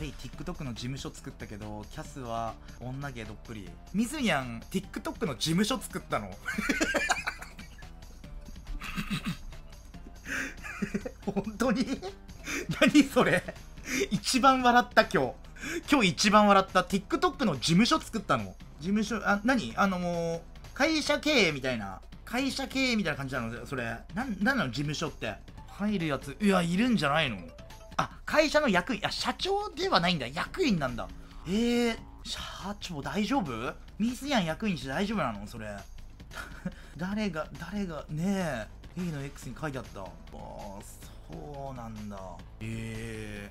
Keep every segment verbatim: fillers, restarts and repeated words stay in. ペイ TikTok の事務所作ったけど、キャスは女芸どっぷり。ミズニャン TikTok の事務所作ったの本当に何それ一番笑った今日今日一番笑った。 TikTok の事務所作ったの。事務所、あ、何あのもう会社経営みたいな、会社経営みたいな感じなのそれ。なんなんなの事務所って入るやつ。いや、いるんじゃないの。あ、会社の役員。あ、社長ではないんだ、役員なんだ。えー、社長大丈夫？ミスやん役員して大丈夫なのそれ誰が誰がねえ、A の X に書いてあった。ああ、そうなんだ。ええ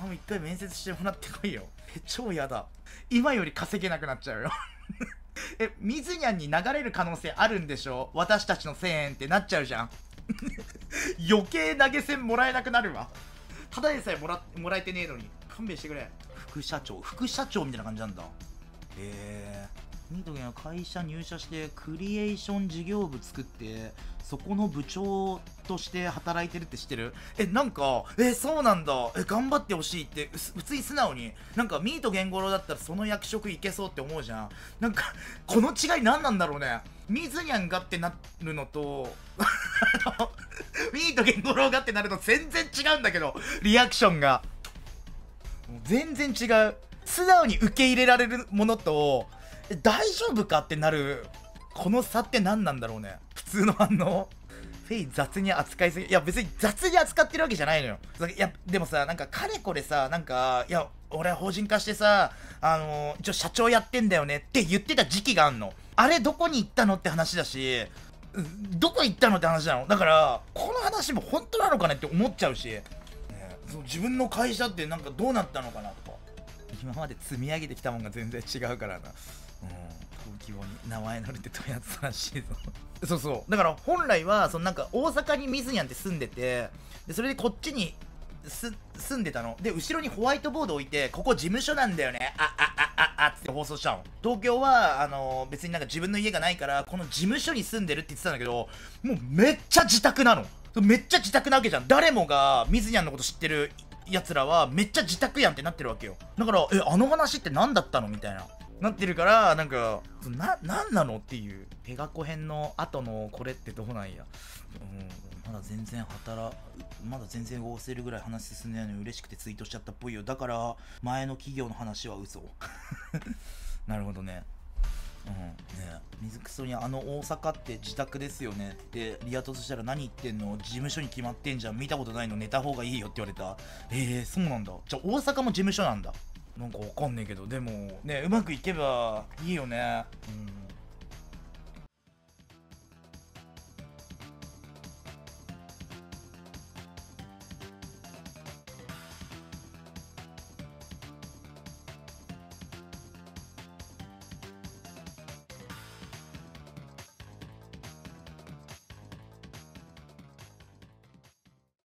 ー、もう一回面接してもらってこいよ。え、超やだ、今より稼げなくなっちゃうよえ、みずにゃんに流れる可能性あるんでしょ、私たちのせんえんってなっちゃうじゃん余計投げ銭もらえなくなるわ。ただでさえもら、もらえてねえのに勘弁してくれ。副社長、副社長みたいな感じなんだ。ええー、ニトゲンは会社入社してクリエーション事業部作ってそこの部長として働いてるって知ってる？え、なんか、え、そうなんだ、え、頑張ってほしいって。普通に素直になんかミートゲンゴロだったらその役職いけそうって思うじゃん。なんかこの違い何なんだろうね。ミズニャンがってなるのとミートゲンゴロがってなるの全然違うんだけど、リアクションが全然違う。素直に受け入れられるものと大丈夫かってなるこの差って何なんだろうね。普通の反応フェイ雑に扱いすぎ。いや別に雑に扱ってるわけじゃないのよ。いやでもさ、なんかかれこれさ、なんか、いや俺は法人化してさ、あの一応社長やってんだよねって言ってた時期があんの。あれどこに行ったのって話だし、どこ行ったのって話なの。だからこの話も本当なのかねって思っちゃうし、ね、その自分の会社ってなんかどうなったのかなとか、今まで積み上げてきたもんが全然違うからな。うん、東京に名前乗るってどうやつらしいぞそうそう、だから本来はそのなんか大阪にミズニャンって住んでて、でそれでこっちにす住んでたので、後ろにホワイトボード置いて、ここ事務所なんだよね、あああああっつって放送したの。東京はあの別になんか自分の家がないからこの事務所に住んでるって言ってたんだけど、もうめっちゃ自宅なの。めっちゃ自宅なわけじゃん。誰もがミズニャンのこと知ってるやつらはめっちゃ自宅やんってなってるわけよ。だから、え、あの話って何だったのみたいななってるから、なんかな、なんなのっていう。ペガコ編の後のこれってどうなんや、うん、まだ全然働まだ全然おせるぐらい話進んでないのに嬉しくてツイートしちゃったっぽいよ。だから前の企業の話は嘘なるほどね。うんね、水くそにあの大阪って自宅ですよねってリアトとしたら、何言ってんの、事務所に決まってんじゃん、見たことないの、寝た方がいいよって言われた。えー、そうなんだ。じゃあ大阪も事務所なんだ。なんかわかんねえけど、でもね、うまくいけばいいよね。うん。